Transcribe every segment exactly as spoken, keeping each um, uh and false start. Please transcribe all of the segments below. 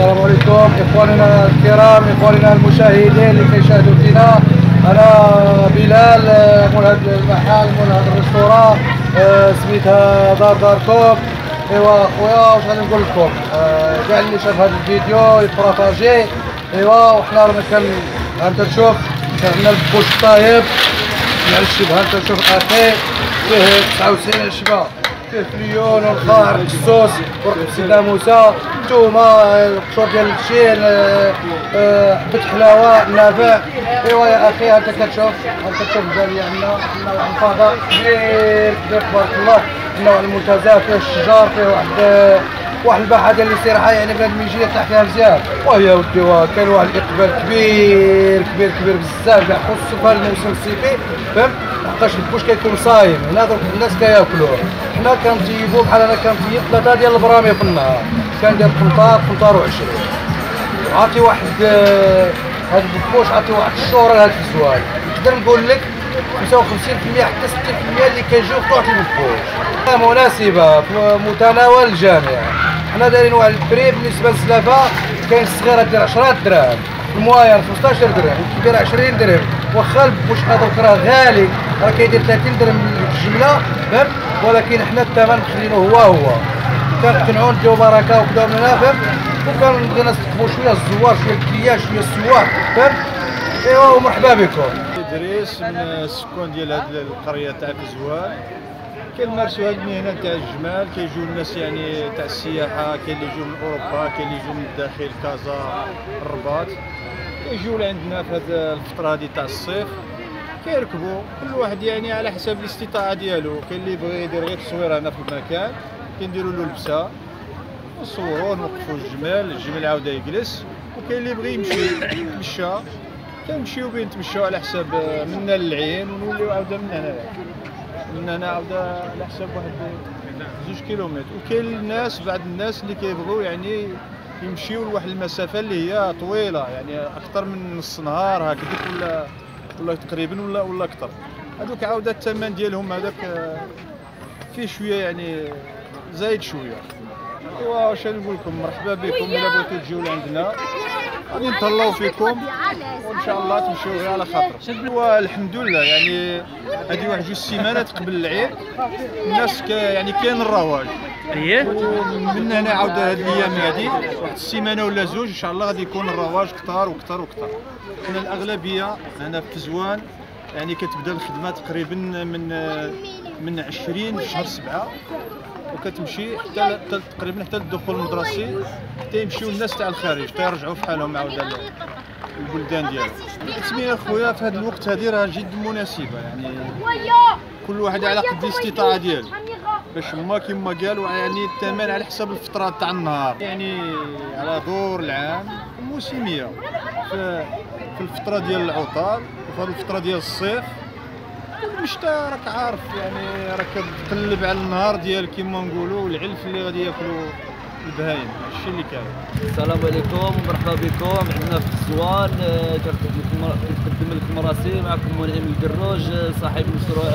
السلام عليكم اخواننا الكرام، اخواننا المشاهدين اللي كيشاهدوا فينا. انا بلال مول هذا المحل، مول هذا الريستوران، سميتها دار داركم. ايوا خويا واش غادي نقول لكم، كاع اللي شاف هذا الفيديو يبارطاجي. ايوا وحنا رانا كان هانت تشوف شغلنا البوش طايب على الشبهه. انت تشوف اخي فيه تسعة وتسعين شبه، فيه فليون والخار والصوص ورق سلاموسه، التومه، القشور ديال الشيل، حبه حلاوه، النافع. ايوا يا اخي انت كتشوف، انت كتشوف الجاليه عندنا، عندنا واحد الفضاء كبير كبير تبارك الله، عندنا واحد المنتزه فيه الشجار، فيه واحد واحد الباحه ديال الاستراحه، يعني بنادم يجي يرتاح فيها مزيان. ويا ودي واه كاين واحد الاقبال كبير كبير كبير بزاف، كاع خصوصا في الموسم الصيفي، فهمت؟ لحقاش البوش كيكون صايم هنا، دروك الناس كياكلوه. حنا كنطيبو بحال انا كنطيب ثلاثه ديال البرامي في النهار، كندير قنطار قنطار وعشرين. عطي واحد هاد البوش، عطي واحد الشهره لهاد الفزوان، نقدر نقول لك خمسة وخمسين في المية حتى ستين في المية اللي كيجيو في طوعة البوش، مناسبة في متناول الجميع. حنا دايرين واحد البري بالنسبة للسلافة، كاين الصغيرة ديال عشرة دراهم، الموايان خمسطاش درهم، الكبيرة عشرين درهم. واخا البوش حنا دوك راه غالي، راه كيدير ثلاثين درهم الجملة، فهمت؟ ولكن حنا الثمن خلينه هو هو، كنقتنعو نديو بركة وكذا من هنا، فهمت؟ وكنبقاو نستقبلو شوية الزوار، شوية الكياج، شوية السواق، فهمت؟ إيوا ومرحبا بكم. دريس من السكون ديال هاد القريه تاع فزوان. كاين مارسو هاد المهنه تاع الجمال، كيجيو الناس يعني تاع السياحه، كاين اللي يجيو من اوروبا، كاين اللي يجيو من الداخل كازا الرباط، كيجيو لعندنا في هاد الفتره هادي تاع الصيف، كيركبوا كل واحد يعني على حسب الاستطاعه ديالو. كاين اللي بغى يدير غير تصويره هنا في المكان، كنديروا له لبسه نصوروا نوقفوا الجمال، الجمال عاوده يجلس. وكاين اللي بغى يمشي يتمشى، كنمشيو بين نتمشاو على حساب منا للعين، ونوليو عاوده من هنا من هنا عاوده على حساب واحد جوج كيلومتر. وكاين الناس بعض الناس اللي كيبغيو يعني يمشيو لواحد المسافه اللي هي طويله، يعني اكثر من نص نهار هكذاك ولا ولا تقريبا ولا ولا اكثر. هذوك عاوده الثمن ديالهم هذاك فيه شويه يعني زايد شويه. ايوا واش نقول لكم، مرحبا بكم. الا بغيتو تجيو لعندنا غادي نطلعو فيكم، وان شاء الله تمشيو غير على خاطر. والحمد لله يعني هذه واحد جوج سيمانات قبل العيد الناس ك... يعني كاين الرواج. اييه من هنا عاود هذه الايام هذه واحد السيمانه ولا زوج ان شاء الله غادي يكون الرواج كثار وكثار وكثار. حنا الاغلبيه هنا في فزوان يعني كتبدا الخدمه تقريبا من من عشرين في شهر سبعه، وكتمشي حتى تقريبا حتى الدخول المدرسي، حتى يمشيو الناس تاع الخارج حتى يرجعوا بحالهم عاوده البلدان ديالهم. التسميه خويا في هذا الوقت هذه راه جد مناسبه، يعني كل واحد على قد الاستطاعه ديالو، باش هما كما قالوا يعني الثمن على حسب الفتره تاع النهار، يعني على دور العام موسميه في الفتره ديال العطل وفي الفتره ديال الصيف. المشتا راك عارف يعني راك كتقلب على النهار ديال كيما نقولوا العلف اللي غادي ياكلوا البهايم، هادشي اللي كاين. السلام عليكم ومرحبا بكم عندنا في فزوان. كنقدم لكم راسي، معكم منعم الكروج صاحب مشروع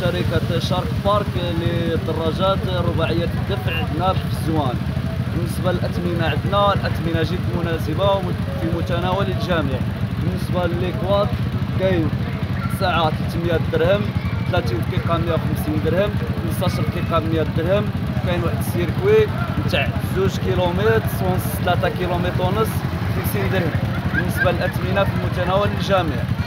شركه شارك بارك للدراجات رباعيه الدفع عندنا في فزوان. بالنسبه للاثمنه عندنا الاثمنه جد مناسبه وفي متناول الجميع. بالنسبه للكواد كاين ساعة ثلاثمية درهم، ثلاثين دقيقة مية وخمسين درهم، خمسطاش دقيقة مية درهم. كاين واحد السيركوي نتاع جوج كيلومتر ونص، ثلاثة كيلومتر ونص، خمسين درهم. بالنسبة للأثمنة في متناول الجميع.